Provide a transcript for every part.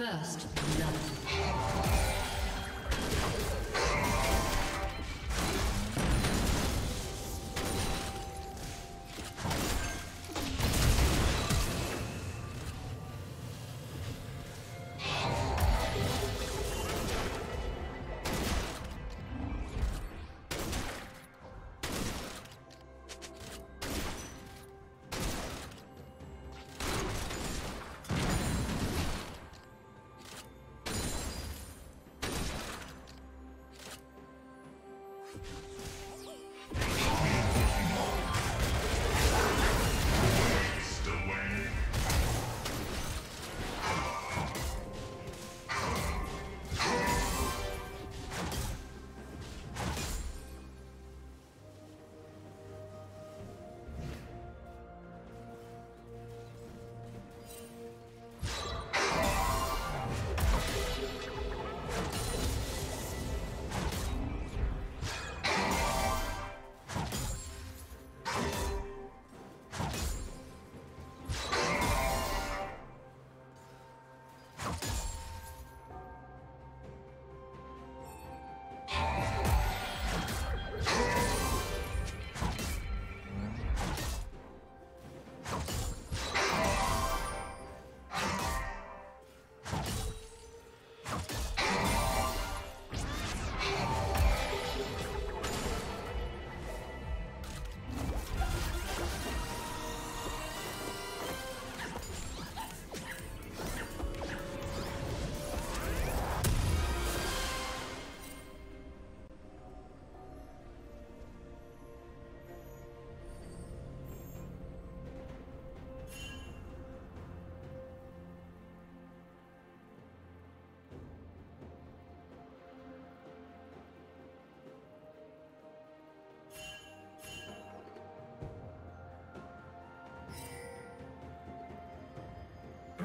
First love.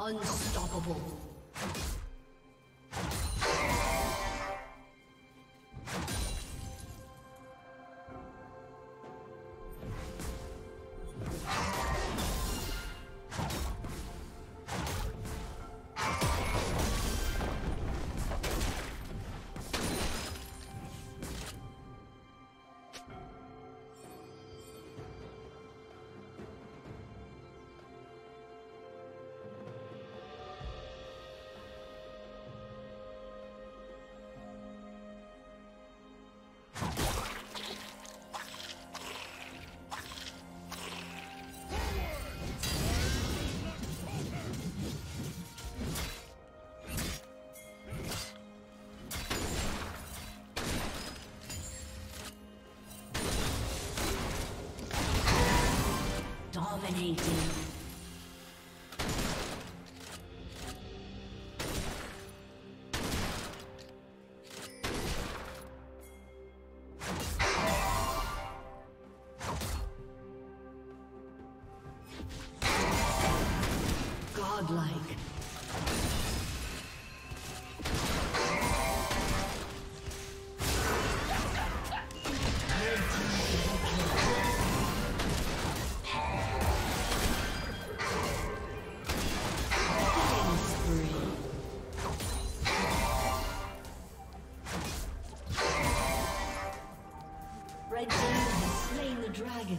Unstoppable. Dominating. Red team has slain the dragon.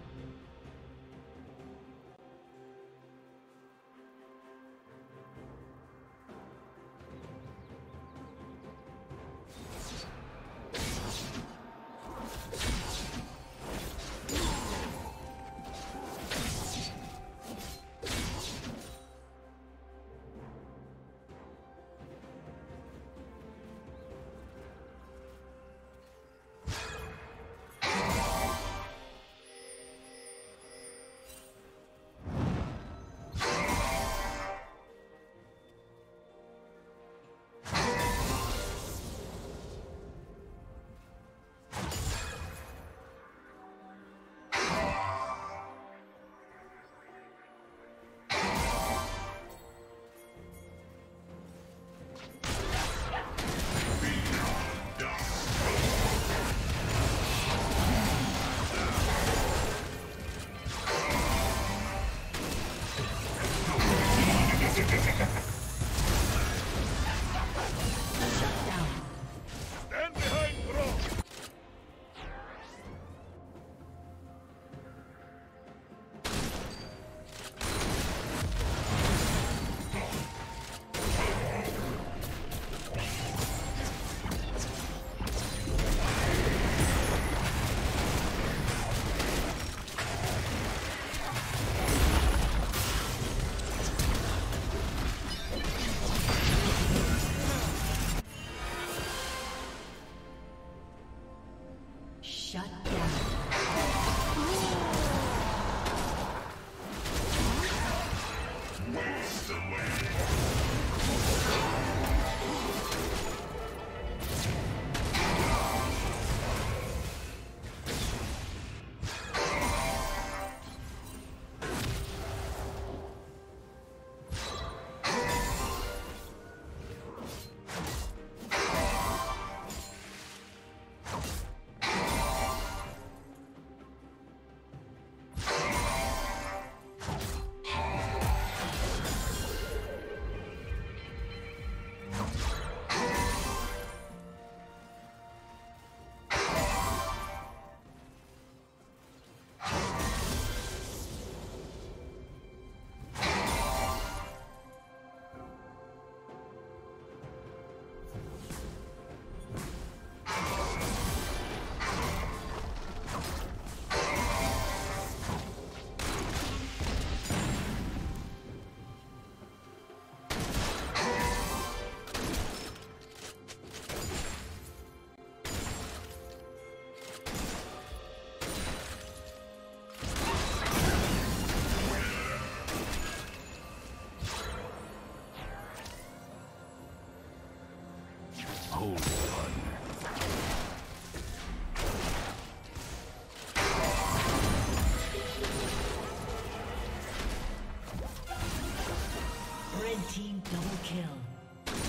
Team double kill.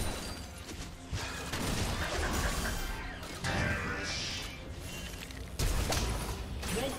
Red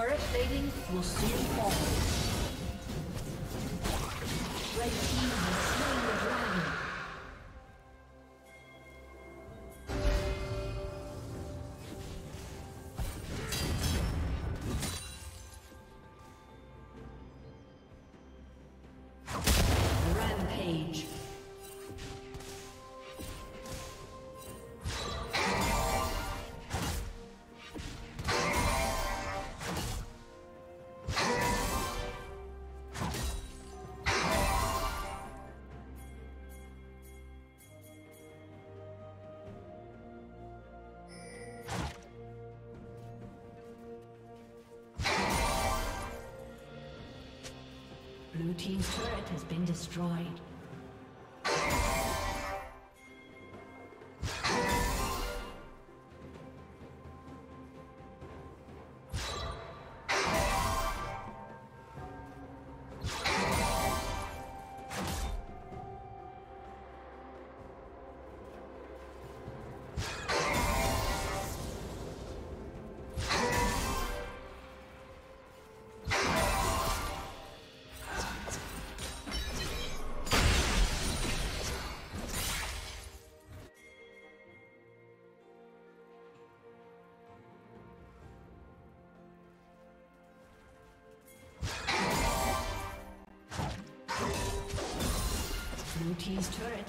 Turret plating will soon fall. Red team has slain the dragon. Blue team's turret has been destroyed. Blue team's turret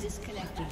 Disconnected.